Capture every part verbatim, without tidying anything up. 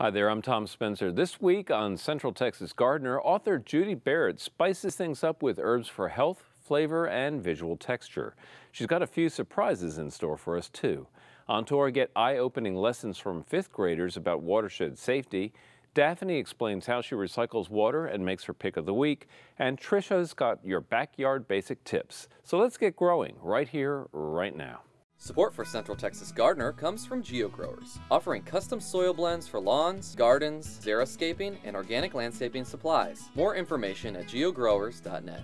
Hi there, I'm Tom Spencer. This week on Central Texas Gardener, author Judy Barrett spices things up with herbs for health, flavor, and visual texture. She's got a few surprises in store for us, too. On tour, get eye-opening lessons from fifth graders about watershed safety. Daphne explains how she recycles water and makes her pick of the week. And Trisha's got your backyard basic tips. So let's get growing right here, right now. Support for Central Texas Gardener comes from GeoGrowers, offering custom soil blends for lawns, gardens, xeriscaping, and organic landscaping supplies. More information at geogrowers dot net.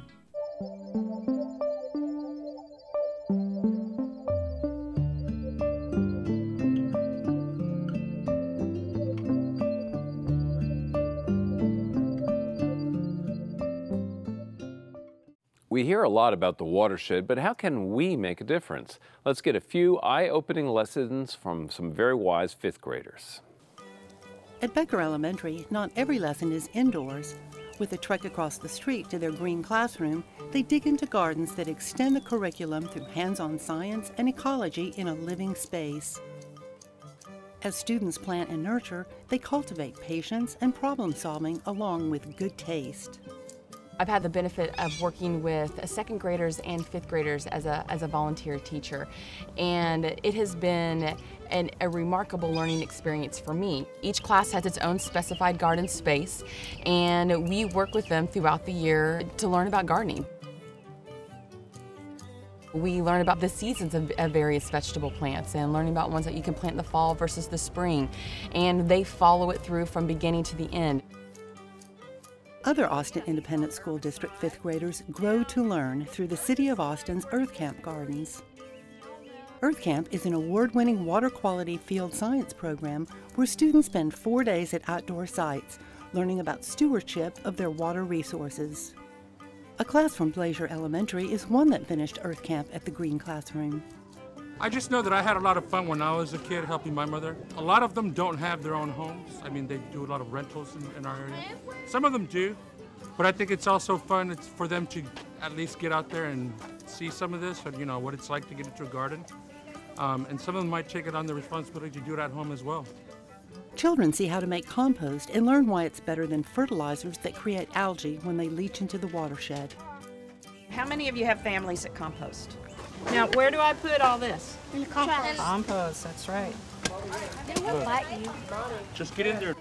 We hear a lot about the watershed, but how can we make a difference? Let's get a few eye-opening lessons from some very wise fifth graders. At Becker Elementary, not every lesson is indoors. With a trek across the street to their green classroom, they dig into gardens that extend the curriculum through hands-on science and ecology in a living space. As students plant and nurture, they cultivate patience and problem-solving along with good taste. I've had the benefit of working with second graders and fifth graders as a, as a volunteer teacher, and it has been an, a remarkable learning experience for me. Each class has its own specified garden space, and we work with them throughout the year to learn about gardening. We learn about the seasons of, of various vegetable plants and learning about ones that you can plant in the fall versus the spring, and they follow it through from beginning to the end. Other Austin Independent School District fifth graders grow to learn through the City of Austin's Earth Camp Gardens. Earth Camp is an award-winning water quality field science program where students spend four days at outdoor sites learning about stewardship of their water resources. A class from Blazier Elementary is one that finished Earth Camp at the Green Classroom. I just know that I had a lot of fun when I was a kid helping my mother. A lot of them don't have their own homes. I mean, they do a lot of rentals in, in our area. Some of them do, but I think it's also fun it's for them to at least get out there and see some of this, or, you know, what it's like to get into a garden. Um, and some of them might take it on the responsibility to do it at home as well. Children see how to make compost and learn why it's better than fertilizers that create algae when they leach into the watershed. How many of you have families that compost? Now, where do I put all this? In the compost. Compost, that's right. They won't bite you. Just get in there.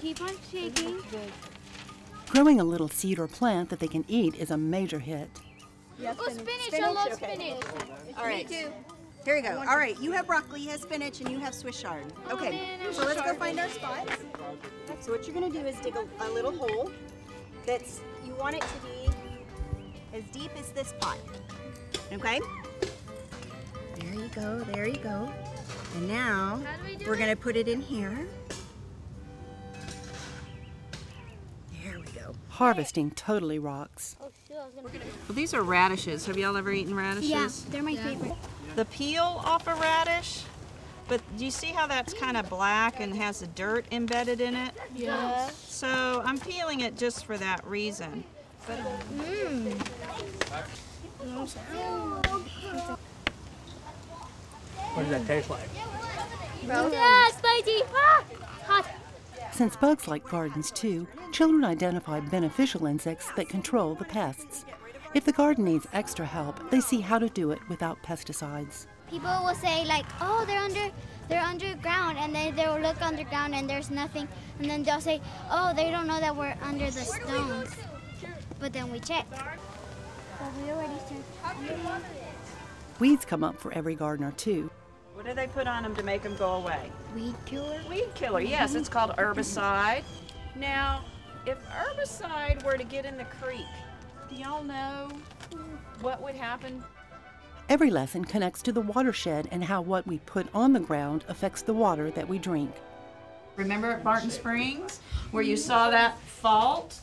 Keep on shaking. Growing a little seed or plant that they can eat is a major hit. Yeah, oh, spinach. spinach. I love spinach. Okay. All right. Me too. Here we go. All right, you have broccoli, you have spinach, and you have Swiss chard. Okay, oh, man, so let's go find our spots. So what you're going to do is dig a, a little hole that's, you want it to be as deep as this pot, okay? There you go, there you go. And now we we're going to put it in here. There we go. Harvesting totally rocks. Well, these are radishes. Have y'all ever eaten radishes? Yeah, they're my yeah. favorite. The peel off a radish, but do you see how that's kind of black and has the dirt embedded in it? Yeah. So I'm peeling it just for that reason. But, mm. What does that taste like? Yeah, spicy. Ah, hot. Since bugs like gardens too, children identify beneficial insects that control the pests. If the garden needs extra help, they see how to do it without pesticides. People will say like, oh, they're under, they're underground, and then they'll look underground and there's nothing, and then they'll say, oh, they don't know that we're under the stones. But then we check. Well, we already checked. Weeds come up for every gardener too. What do they put on them to make them go away? Weed killer. Weed killer. Yes, it's called herbicide. Now, if herbicide were to get in the creek, do y'all know what would happen? Every lesson connects to the watershed and how what we put on the ground affects the water that we drink. Remember at Barton Springs where you saw that fault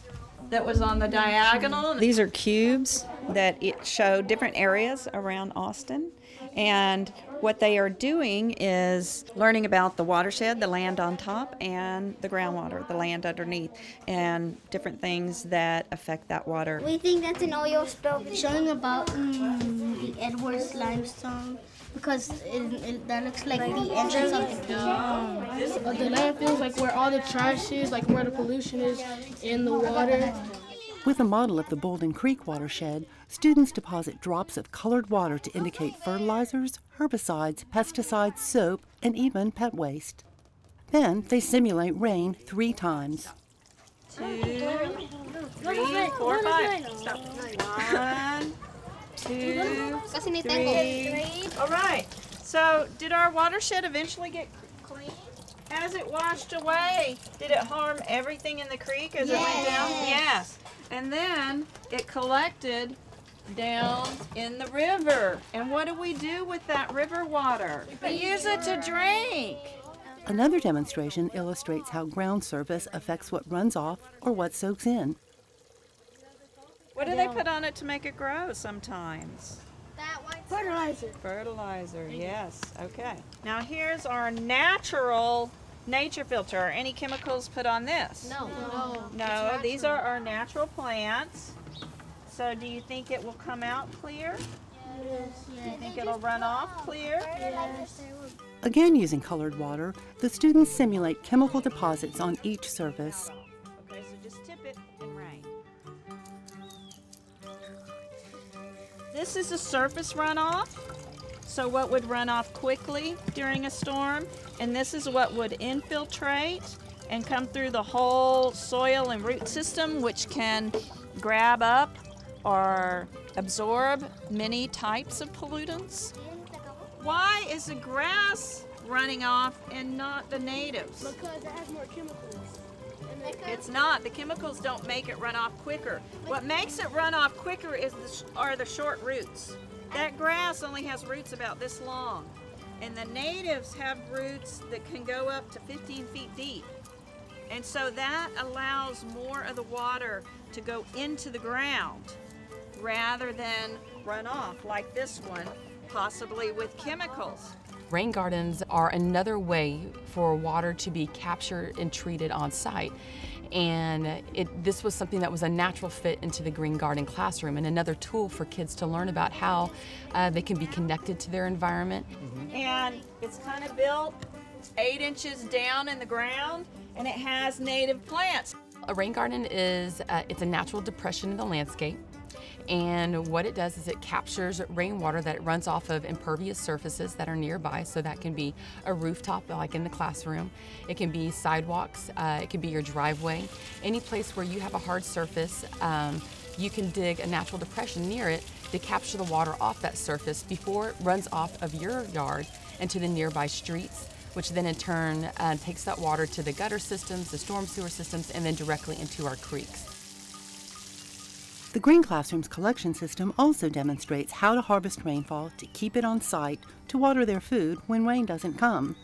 that was on the diagonal? These are cubes that it show different areas around Austin, and what they are doing is learning about the watershed, the land on top, and the groundwater, the land underneath, and different things that affect that water. We think that's an oil spill. Showing about um, the Edwards Limestone because it, it, that looks like, like the entrance of the cave. Uh, the landfills, like where all the trash is, like where the pollution is in the water. With a model of the Bolden Creek watershed, students deposit drops of colored water to indicate fertilizers, herbicides, pesticides, soap, and even pet waste. Then they simulate rain three times. Two, three, four, five. Stop. One, two, three. All right. So did our watershed eventually get clean? As it washed away, did it harm everything in the creek as yes. it went down? Yes. And then it collected down in the river. And what do we do with that river water? We use it to drink. Another demonstration illustrates how ground surface affects what runs off or what soaks in. What do they put on it to make it grow sometimes? That white fertilizer. Fertilizer, yes. Okay. Now here's our natural nature filter. Are any chemicals put on this? No. No, no these are our natural plants. So do you think it will come out clear? Yes. Do you think it'll run off clear? Yes. Again using colored water, the students simulate chemical deposits on each surface. Okay, so just tip it and rain. This is a surface runoff, so what would run off quickly during a storm, and this is what would infiltrate and come through the whole soil and root system, which can grab up or absorb many types of pollutants. Why is the grass running off and not the natives? Because it has more chemicals. It's not. The chemicals don't make it run off quicker. What makes it run off quicker is the, are the short roots. That grass only has roots about this long. And the natives have roots that can go up to fifteen feet deep. And so that allows more of the water to go into the ground rather than run off like this one, possibly with chemicals. Rain gardens are another way for water to be captured and treated on site. And it, this was something that was a natural fit into the Green Garden classroom and another tool for kids to learn about how uh, they can be connected to their environment. Mm-hmm. And it's kind of built eight inches down in the ground, and it has native plants. A rain garden is uh, it's a natural depression in the landscape. And what it does is it captures rainwater that it runs off of impervious surfaces that are nearby. So that can be a rooftop, like in the classroom. It can be sidewalks. Uh, it can be your driveway. Any place where you have a hard surface, um, you can dig a natural depression near it to capture the water off that surface before it runs off of your yard into the nearby streets, which then in turn uh, takes that water to the gutter systems, the storm sewer systems, and then directly into our creeks. The Green Classroom's collection system also demonstrates how to harvest rainfall to keep it on site to water their food when rain doesn't come.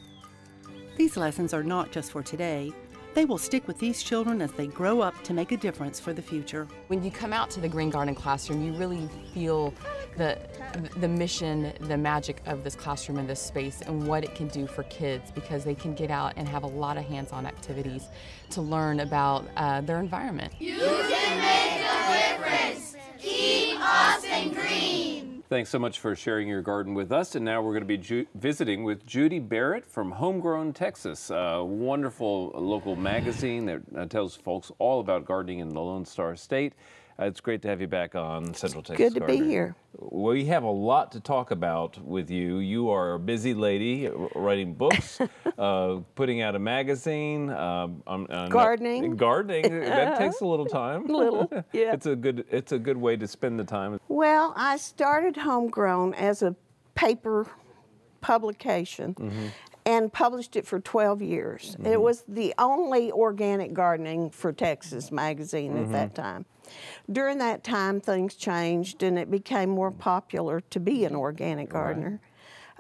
These lessons are not just for today. They will stick with these children as they grow up to make a difference for the future. When you come out to the Green Garden classroom, you really feel the, the mission, the magic of this classroom and this space and what it can do for kids, because they can get out and have a lot of hands-on activities to learn about uh, their environment. You can make a difference! Keep Austin green! Thanks so much for sharing your garden with us, and now we're going to be ju visiting with Judy Barrett from Homegrown Texas, a wonderful local magazine that uh, tells folks all about gardening in the Lone Star State. Uh, it's great to have you back on Central Texas Gardener. Good to Gardner. be here. We have a lot to talk about with you. You are a busy lady, writing books, uh, putting out a magazine, um, I'm, I'm gardening. Not, gardening that takes a little time. A little, yeah. It's a good. It's a good way to spend the time. Well, I started Homegrown as a paper publication. Mm-hmm. And published it for twelve years. Mm-hmm. It was the only organic gardening for Texas magazine mm-hmm. at that time. During that time, things changed, and it became more popular to be an organic gardener.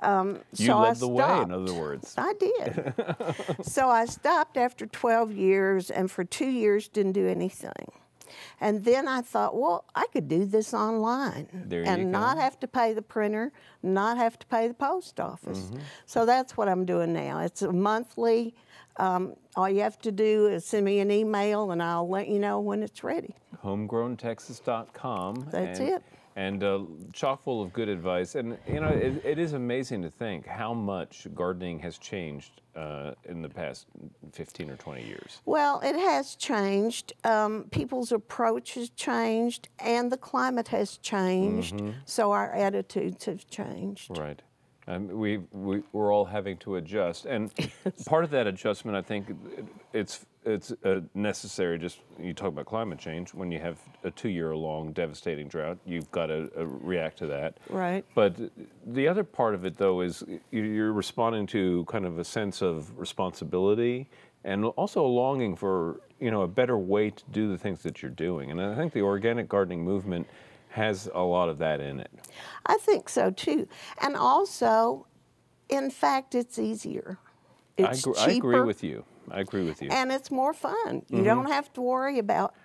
Right. Um, you so led I the stopped. way, in other words. I did. So I stopped after twelve years, and for two years didn't do anything. And then I thought, well, I could do this online there and not have to pay the printer, not have to pay the post office. Mm-hmm. So that's what I'm doing now. It's a monthly. Um, all you have to do is send me an email, and I'll let you know when it's ready. homegrown texas dot com. That's it. and uh, chock full of good advice. And you know, it, it is amazing to think how much gardening has changed uh, in the past fifteen or twenty years. Well, it has changed. Um, people's approach has changed, and the climate has changed. Mm-hmm. So our attitudes have changed. Right. Um, we, we, we're all having to adjust. And part of that adjustment, I think, it's, it's uh, necessary. Just, you talk about climate change, when you have a two-year-long devastating drought, you've got to uh, react to that. Right. But the other part of it, though, is you're responding to kind of a sense of responsibility and also a longing for, you know, a better way to do the things that you're doing. And I think the organic gardening movement has a lot of that in it. I think so too. And also, in fact, it's easier. It's I cheaper. I agree with you. I agree with you. And it's more fun. You mm-hmm. don't have to worry about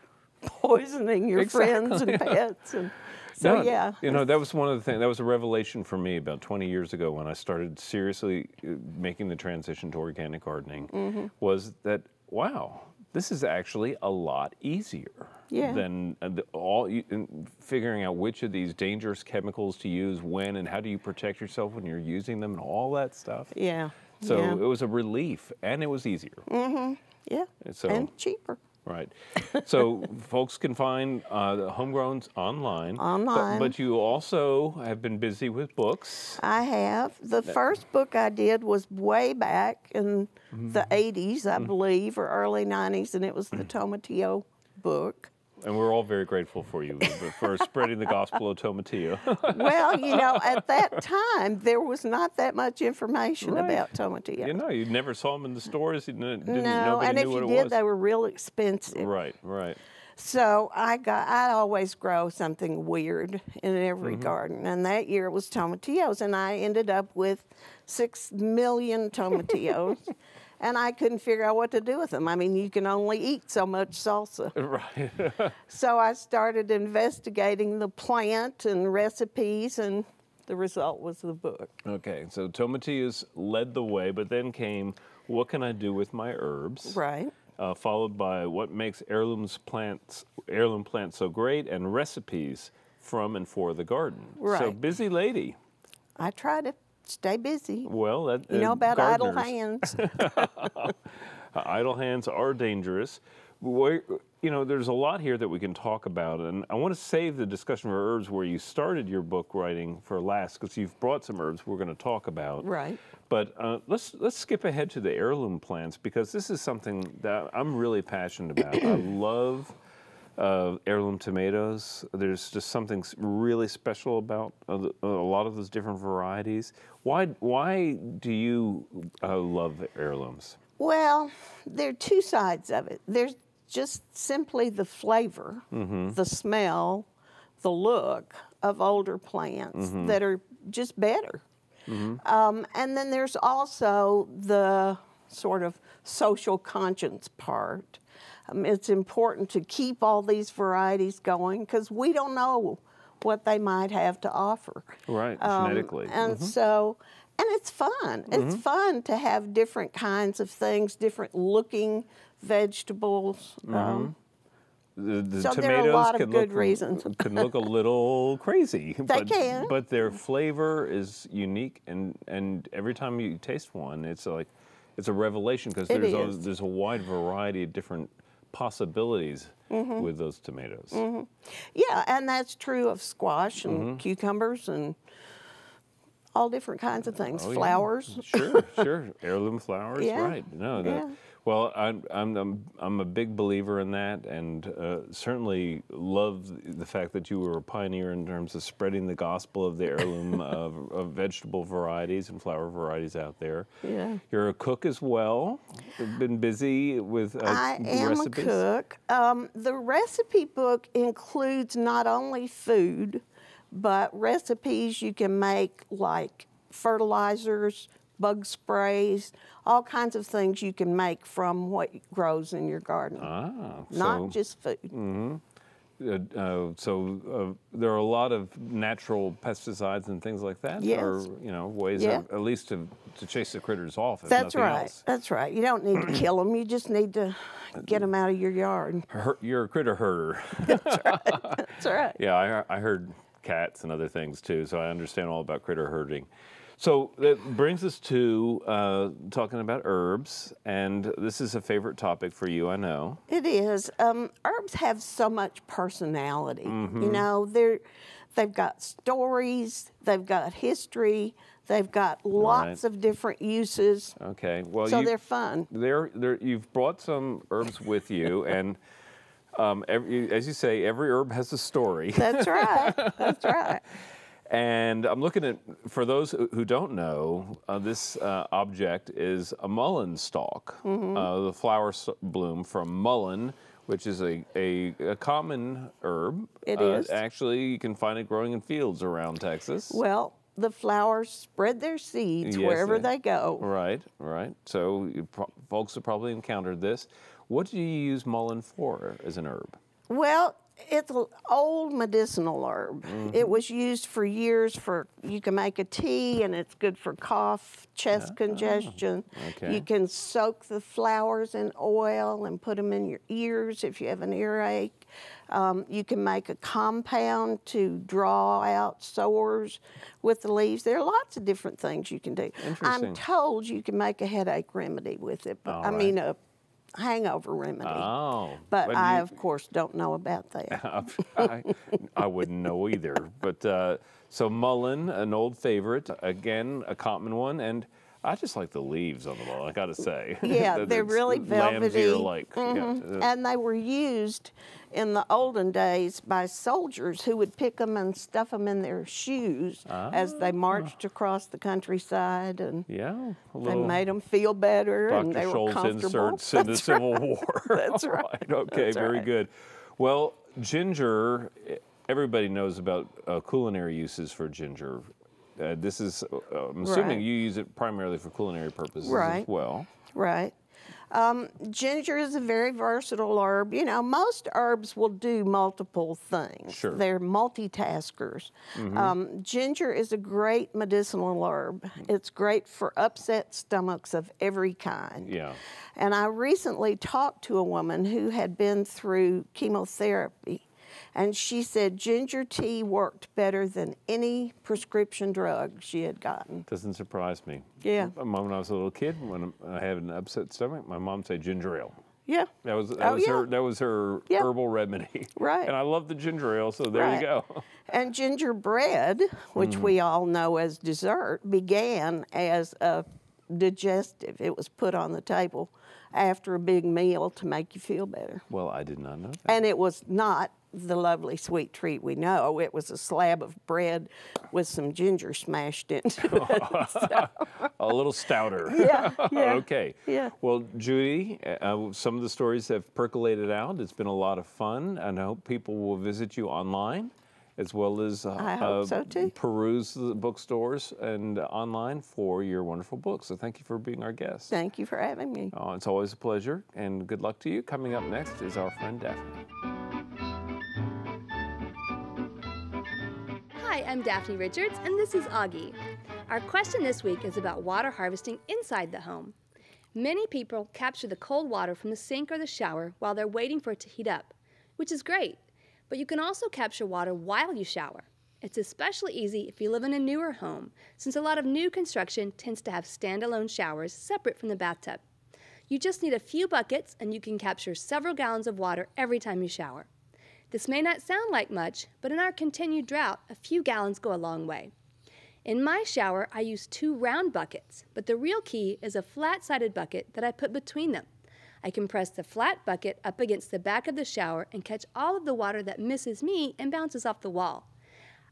poisoning your exactly. friends and pets. And so no, yeah. You know, that was one of the things, that was a revelation for me about twenty years ago when I started seriously making the transition to organic gardening, mm-hmm. was that, wow, this is actually a lot easier yeah. than all figuring out which of these dangerous chemicals to use when and how do you protect yourself when you're using them and all that stuff. Yeah. So yeah. it was a relief, and it was easier. Mm-hmm. Yeah. So, and cheaper. Right. So folks can find uh, the Homegrowns online. Online. But, but you also have been busy with books. I have. The yeah. first book I did was way back in mm-hmm. the eighties, I mm-hmm. believe, or early nineties, and it was the tomatillo book. And we're all very grateful for you for spreading the gospel of tomatillo. Well, you know, at that time, there was not that much information right. about tomatillo. You know, you never saw them in the stores. You didn't, no, nobody and knew if what you it did, was. They were real expensive. Right, right. So I got, I always grow something weird in every mm-hmm. garden. And that year it was tomatillos, and I ended up with six million tomatillos. And I couldn't figure out what to do with them. I mean, you can only eat so much salsa. Right. So I started investigating the plant and recipes, and the result was the book. Okay, so tomatillos led the way, but then came, what can I do with my herbs? Right. Uh, followed by what makes heirlooms plants, heirloom plants so great, and recipes from and for the garden. Right. So busy lady. I tried it. Stay busy. Well, that, you know about gardeners. Idle hands. Idle hands are dangerous. We're, you know, there's a lot here that we can talk about, and I want to save the discussion for herbs where you started your book writing for last, because you've brought some herbs we're going to talk about. Right. But uh, let's let's skip ahead to the heirloom plants, because this is something that I'm really passionate about. I love Uh, heirloom tomatoes. There's just something really special about a, a lot of those different varieties. Why, why do you uh, love heirlooms? Well, there are two sides of it. There's just simply the flavor, mm-hmm. the smell, the look of older plants mm-hmm. that are just better. Mm-hmm. Um, and then there's also the sort of social conscience part. Um, it's important to keep all these varieties going because we don't know what they might have to offer. Right, um, genetically. And mm-hmm. so, and it's fun. Mm-hmm. It's fun to have different kinds of things, different looking vegetables. Mm-hmm. um, the the so tomatoes there are a lot of good look, reasons. Can look a little crazy. They but, can. But their flavor is unique, and, and every time you taste one, it's like, it's a revelation because there's a, there's a wide variety of different possibilities mm-hmm. with those tomatoes. Mm-hmm. Yeah, and that's true of squash and mm-hmm. cucumbers and all different kinds of things. Oh, flowers. Yeah. Sure, sure. Heirloom flowers, yeah. right. No, that, yeah. Well, I'm, I'm, I'm, I'm a big believer in that, and uh, certainly love the fact that you were a pioneer in terms of spreading the gospel of the heirloom of, of vegetable varieties and flower varieties out there. Yeah. You're a cook as well. You've been busy with uh, I am recipes. a cook. Um, the recipe book includes not only food, but recipes you can make like fertilizers, bug sprays, all kinds of things you can make from what grows in your garden, ah, not so, just food. Mm-hmm. uh, uh, so uh, there are a lot of natural pesticides and things like that, yes. or you know, ways yeah. of, at least to, to chase the critters off. If That's right. Else. That's right. You don't need to kill them. You just need to get them out of your yard. Her, you're a critter herder. That's right. That's right. Yeah, I, I heard. cats and other things too, so I understand all about critter herding. So that brings us to uh, talking about herbs, and this is a favorite topic for you, I know. It is. Um, herbs have so much personality. Mm-hmm. You know, they're, they've got stories, they've got history, they've got lots right. of different uses. Okay, well, so you, they're fun. They're, they're, you've brought some herbs with you, and um, every, as you say, every herb has a story. That's right. That's right. And I'm looking at, for those who don't know, uh, this uh, object is a mullein stalk, mm-hmm. uh, the flower bloom from mullein, which is a, a, a common herb. It uh, is. Actually, you can find it growing in fields around Texas. Well, the flowers spread their seeds yes, wherever they, they go. Right, right. So you pro folks have probably encountered this. What do you use mullein for as an herb? Well, it's an old medicinal herb. Mm-hmm. It was used for years for, you can make a tea, and it's good for cough, chest oh, congestion. Okay. You can soak the flowers in oil and put them in your ears if you have an earache. Um, you can make a compound to draw out sores with the leaves. There are lots of different things you can do. I'm told you can make a headache remedy with it, but All I right. mean a hangover remedy. Oh. But, but I, you, of course, don't know about that. I, I wouldn't know either. But uh, so mullein, an old favorite, again, a common one. And I just like the leaves on the mullein, I got to say. Yeah, they're really velvety. Lamb's-ear-like. Mm-hmm. Yeah. And they were used in the olden days by soldiers who would pick them and stuff them in their shoes ah. as they marched across the countryside, and yeah, they made them feel better Doctor and they Scholl's were comfortable. Doctor Scholl's inserts in the right. Civil War. That's right. right. Okay, That's very right. good. Well, ginger, everybody knows about uh, culinary uses for ginger. Uh, this is, uh, I'm assuming right. you use it primarily for culinary purposes right. as well. Right. Um, ginger is a very versatile herb. You know, most herbs will do multiple things. Sure. They're multitaskers. Mm-hmm. um, ginger is a great medicinal herb. It's great for upset stomachs of every kind. Yeah. And I recently talked to a woman who had been through chemotherapy, and she said ginger tea worked better than any prescription drug she had gotten. Doesn't surprise me. Yeah. When I was a little kid, when I had an upset stomach, my mom said ginger ale. Yeah. That was that oh, was yeah. her that was her yeah. herbal remedy. Right. And I love the ginger ale, so there right. you go. And ginger bread, which mm. we all know as dessert, began as a digestive. It was put on the table after a big meal to make you feel better. Well, I did not know that. And it was not the lovely sweet treat we know. It was a slab of bread with some ginger smashed into it. So. A little stouter. Yeah, yeah. Okay. Yeah. Well, Judy, uh, some of the stories have percolated out. It's been a lot of fun, and I hope people will visit you online, as well as uh, I hope uh, so too. peruse the bookstores and uh, online for your wonderful books. So thank you for being our guest. Thank you for having me. Uh, it's always a pleasure, and good luck to you. Coming up next is our friend Daphne. Hi, I'm Daphne Richards, and this is Augie. Our question this week is about water harvesting inside the home. Many people capture the cold water from the sink or the shower while they're waiting for it to heat up, which is great, but you can also capture water while you shower. It's especially easy if you live in a newer home, since a lot of new construction tends to have standalone showers separate from the bathtub. You just need a few buckets, and you can capture several gallons of water every time you shower. This may not sound like much, but in our continued drought, a few gallons go a long way. In my shower, I use two round buckets, but the real key is a flat-sided bucket that I put between them. I can press the flat bucket up against the back of the shower and catch all of the water that misses me and bounces off the wall.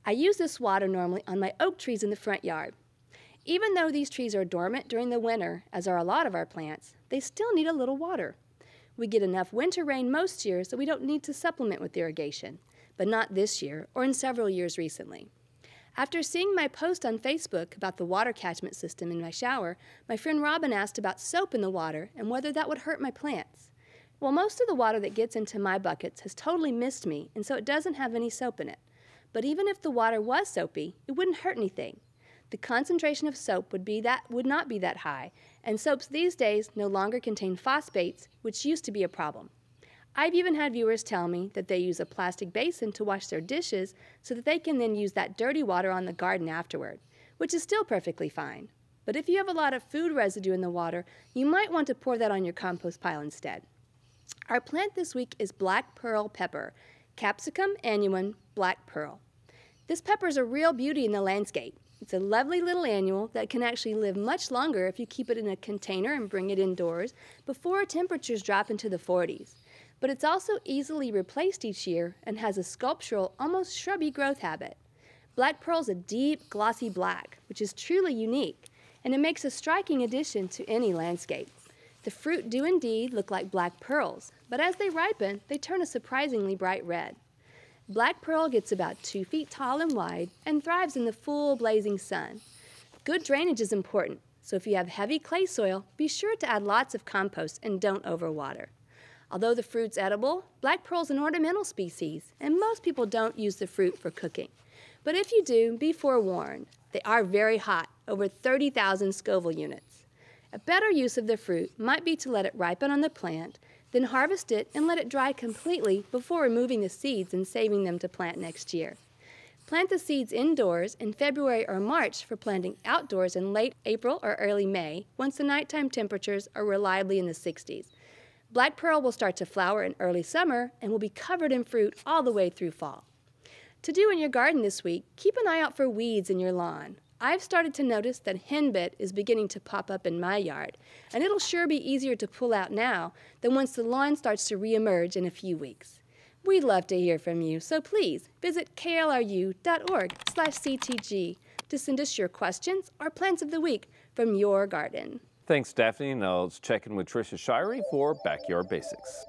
I use this water normally on my oak trees in the front yard. Even though these trees are dormant during the winter, as are a lot of our plants, they still need a little water. We get enough winter rain most years that we don't need to supplement with irrigation, but not this year or in several years recently. After seeing my post on Facebook about the water catchment system in my shower, my friend Robin asked about soap in the water and whether that would hurt my plants. Well, most of the water that gets into my buckets has totally missed me, and so it doesn't have any soap in it. But even if the water was soapy, it wouldn't hurt anything. The concentration of soap would be that would not be that high, and soaps these days no longer contain phosphates, which used to be a problem. I've even had viewers tell me that they use a plastic basin to wash their dishes so that they can then use that dirty water on the garden afterward, which is still perfectly fine. But if you have a lot of food residue in the water, you might want to pour that on your compost pile instead. Our plant this week is Black Pearl pepper, Capsicum annuum, Black Pearl. This pepper is a real beauty in the landscape. It's a lovely little annual that can actually live much longer if you keep it in a container and bring it indoors before temperatures drop into the forties. But it's also easily replaced each year and has a sculptural, almost shrubby growth habit. Black Pearl's a deep, glossy black, which is truly unique, and it makes a striking addition to any landscape. The fruit do indeed look like black pearls, but as they ripen, they turn a surprisingly bright red. Black Pearl gets about two feet tall and wide and thrives in the full blazing sun. Good drainage is important, so if you have heavy clay soil, be sure to add lots of compost and don't overwater. Although the fruit's edible, Black Pearl's an ornamental species, and most people don't use the fruit for cooking. But if you do, be forewarned. They are very hot, over thirty thousand Scoville units. A better use of the fruit might be to let it ripen on the plant, then harvest it and let it dry completely before removing the seeds and saving them to plant next year. Plant the seeds indoors in February or March for planting outdoors in late April or early May once the nighttime temperatures are reliably in the sixties. Black Pearl will start to flower in early summer and will be covered in fruit all the way through fall. To do in your garden this week, keep an eye out for weeds in your lawn. I've started to notice that henbit is beginning to pop up in my yard, and it'll sure be easier to pull out now than once the lawn starts to reemerge in a few weeks. We'd love to hear from you, so please visit k l r u dot org slash c t g to send us your questions or plants of the week from your garden. Thanks, Daphne. Now let's check in with Trisha Shirey for Backyard Basics.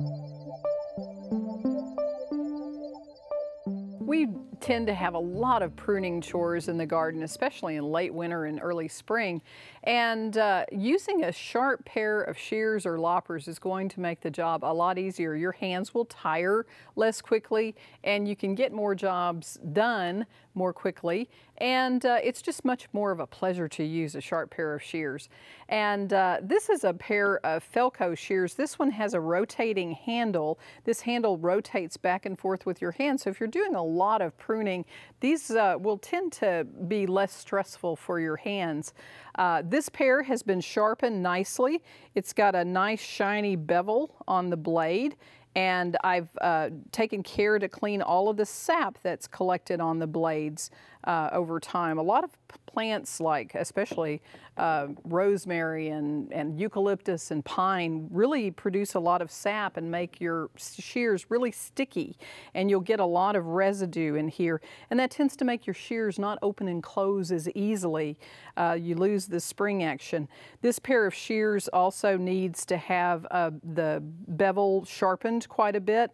We tend to have a lot of pruning chores in the garden, especially in late winter and early spring. And uh, using a sharp pair of shears or loppers is going to make the job a lot easier. Your hands will tire less quickly and you can get more jobs done more quickly. And uh, it's just much more of a pleasure to use a sharp pair of shears. And uh, this is a pair of Felco shears. This one has a rotating handle. This handle rotates back and forth with your hand. So if you're doing a lot of pruning, these uh, will tend to be less stressful for your hands. Uh, this pair has been sharpened nicely. It's got a nice shiny bevel on the blade. And I've uh, taken care to clean all of the sap that's collected on the blades uh, over time. A lot of plants, like especially uh, rosemary and, and eucalyptus and pine, really produce a lot of sap and make your shears really sticky. And you'll get a lot of residue in here. And that tends to make your shears not open and close as easily. Uh, you lose the spring action. This pair of shears also needs to have uh, the bevel sharpened quite a bit,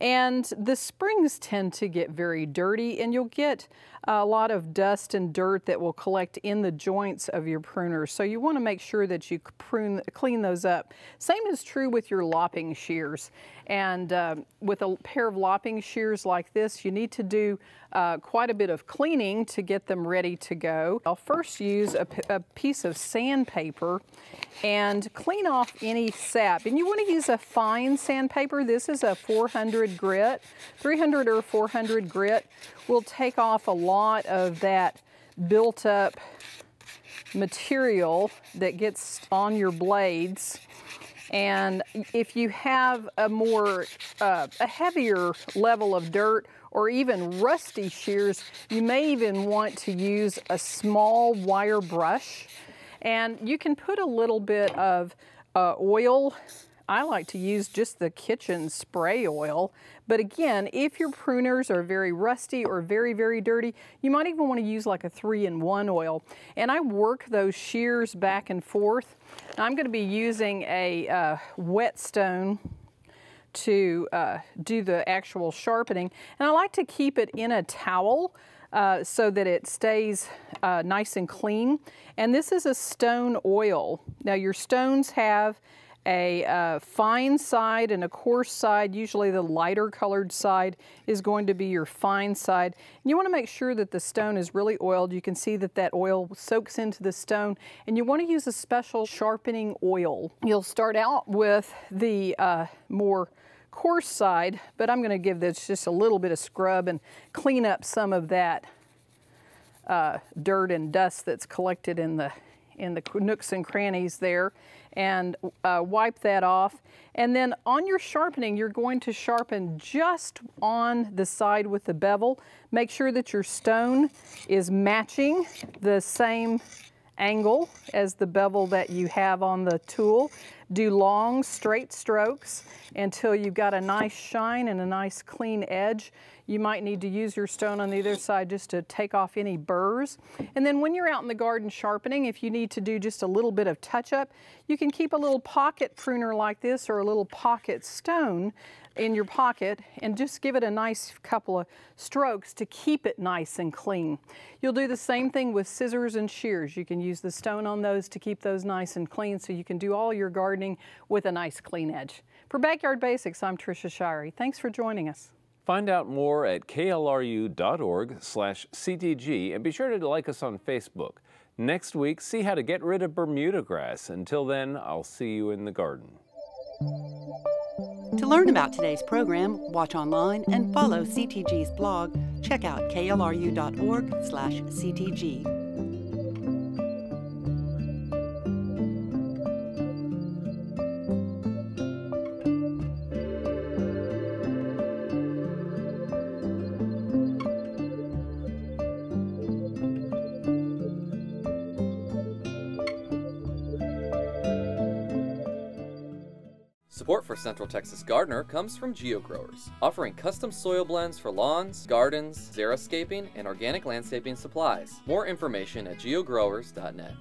and the springs tend to get very dirty, and you'll get a lot of dust and dirt that will collect in the joints of your pruners. So you want to make sure that you prune, clean those up. Same is true with your lopping shears. And uh, with a pair of lopping shears like this, you need to do uh, quite a bit of cleaning to get them ready to go. I'll first use a, a piece of sandpaper and clean off any sap. And you want to use a fine sandpaper. This is a four hundred grit. three hundred or four hundred grit will take off a lot of that built up material that gets on your blades. And if you have a more, uh, a heavier level of dirt or even rusty shears, you may even want to use a small wire brush. And you can put a little bit of uh, oil. I like to use just the kitchen spray oil. But again, if your pruners are very rusty or very, very dirty, you might even want to use like a three in one oil. And I work those shears back and forth. I'm going to be using a uh, whetstone to uh, do the actual sharpening. And I like to keep it in a towel uh, so that it stays uh, nice and clean. And this is a stone oil. Now your stones have a uh, fine side and a coarse side. Usually the lighter colored side is going to be your fine side. And you want to make sure that the stone is really oiled. You can see that that oil soaks into the stone, and you want to use a special sharpening oil. You'll start out with the uh, more coarse side, but I'm going to give this just a little bit of scrub and clean up some of that uh, dirt and dust that's collected in the in the nooks and crannies there, and uh, wipe that off. And then on your sharpening, you're going to sharpen just on the side with the bevel. Make sure that your stone is matching the same angle as the bevel that you have on the tool. Do long, straight strokes until you've got a nice shine and a nice clean edge. You might need to use your stone on the other side just to take off any burrs. And then when you're out in the garden sharpening, if you need to do just a little bit of touch-up, you can keep a little pocket pruner like this or a little pocket stone in your pocket and just give it a nice couple of strokes to keep it nice and clean. You'll do the same thing with scissors and shears. You can use the stone on those to keep those nice and clean, so you can do all your gardening with a nice clean edge. For Backyard Basics, I'm Trisha Shirey. Thanks for joining us. Find out more at k l r u dot org slash c t g and be sure to like us on Facebook. Next week, see how to get rid of Bermuda grass. Until then, I'll see you in the garden. To learn about today's program, watch online and follow C T G's blog. Check out k l r u dot org slash c t g. Support for Central Texas Gardener comes from GeoGrowers, offering custom soil blends for lawns, gardens, xeriscaping, and organic landscaping supplies. More information at geogrowers dot net.